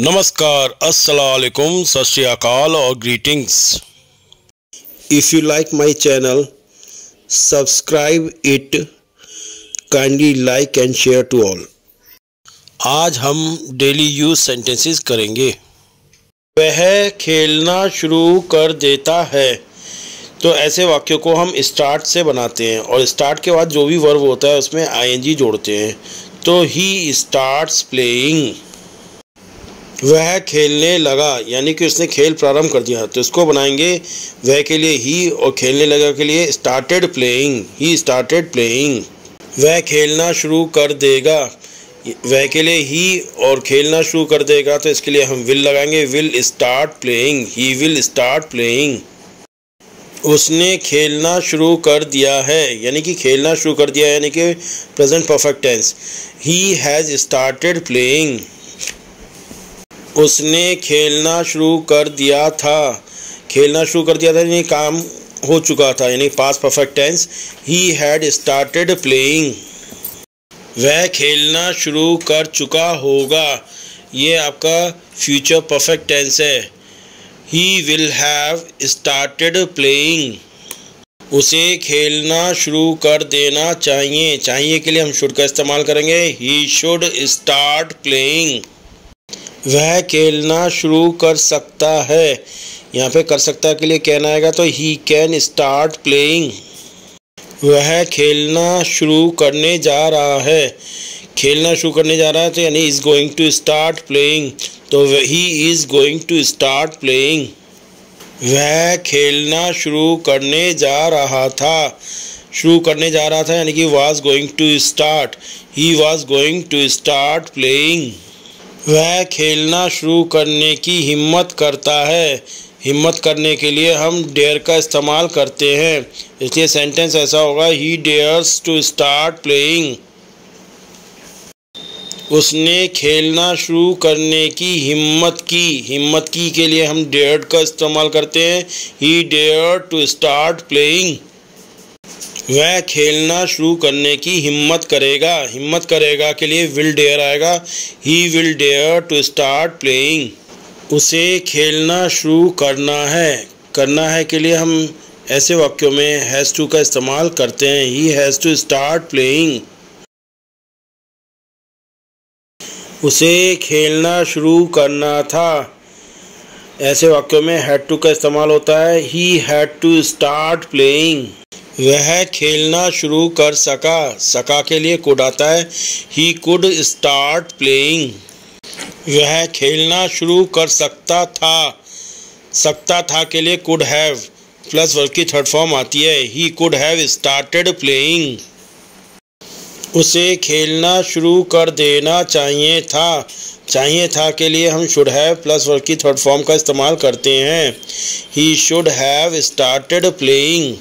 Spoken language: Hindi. नमस्कार, अस्सलाम वालेकुम, सत श्री अकाल और greetings. If you like my channel subscribe it, kindly like and share to all. आज हम डेली यूज सेंटेंसेस करेंगे। वह खेलना शुरू कर देता है। तो ऐसे वाक्यों को हम स्टार्ट से बनाते हैं और स्टार्ट के बाद जो भी वर्ब होता है उसमें आईएनजी जोड़ते हैं। तो ही स्टार्ट्स प्लेइंग, वह खेलने लगा, यानी कि उसने खेल प्रारंभ कर दिया। तो इसको बनाएंगे वह के लिए ही और खेलने लगा के लिए started playing, he started playing. वह खेलना शुरू कर देगा, वह के लिए ही और खेलना शुरू कर देगा, तो इसके लिए हम विल लगाएंगे, will start playing, he will start playing. उसने खेलना शुरू कर दिया है, यानी कि खेलना शुरू कर दिया, यानी कि present perfect tense, he has started playing. उसने खेलना शुरू कर दिया था, खेलना शुरू कर दिया था यानी काम हो चुका था, यानी past perfect tense, he had started playing. वह खेलना शुरू कर चुका होगा, ये आपका फ्यूचर परफेक्ट टेंस है, he will have started playing. उसे खेलना शुरू कर देना चाहिए, चाहिए के लिए हम शुड का इस्तेमाल करेंगे, ही शुड स्टार्ट प्लेइंग। वह खेलना शुरू कर सकता है, यहाँ पे कर सकता के लिए कैन आएगा, तो ही कैन स्टार्ट प्लेइंग। वह खेलना शुरू करने जा रहा है, खेलना शुरू करने जा रहा है, तो यानी is going to start playing, तो he is going to start playing. वह खेलना शुरू करने जा रहा था, शुरू करने जा रहा था यानी कि was going to start, he was going to start playing. वह खेलना शुरू करने की हिम्मत करता है, हिम्मत करने के लिए हम डेयर का इस्तेमाल करते हैं, इसलिए सेंटेंस ऐसा होगा, he dares to start playing. उसने खेलना शुरू करने की हिम्मत की, हिम्मत की के लिए हम डेयर्ड का इस्तेमाल करते हैं, he dared to start playing. वह खेलना शुरू करने की हिम्मत करेगा, हिम्मत करेगा के लिए विल डेयर आएगा, he will dare to start playing. उसे खेलना शुरू करना है, करना है के लिए हम ऐसे वाक्यों में हैज़ टू का इस्तेमाल करते हैं, he has to start playing. उसे खेलना शुरू करना था, ऐसे वाक्यों में हैड टू का इस्तेमाल होता है, he had to start playing. वह खेलना शुरू कर सका, सका के लिए कुड आता है, ही कुड स्टार्ट प्लेइंग। वह खेलना शुरू कर सकता था, सकता था के लिए कुड हैव प्लस वर्ब की थर्ड फॉर्म आती है, he could have started playing. उसे खेलना शुरू कर देना चाहिए था, चाहिए था के लिए हम शुड हैव प्लस वर्ब की थर्ड फॉर्म का इस्तेमाल करते हैं, he should have started playing.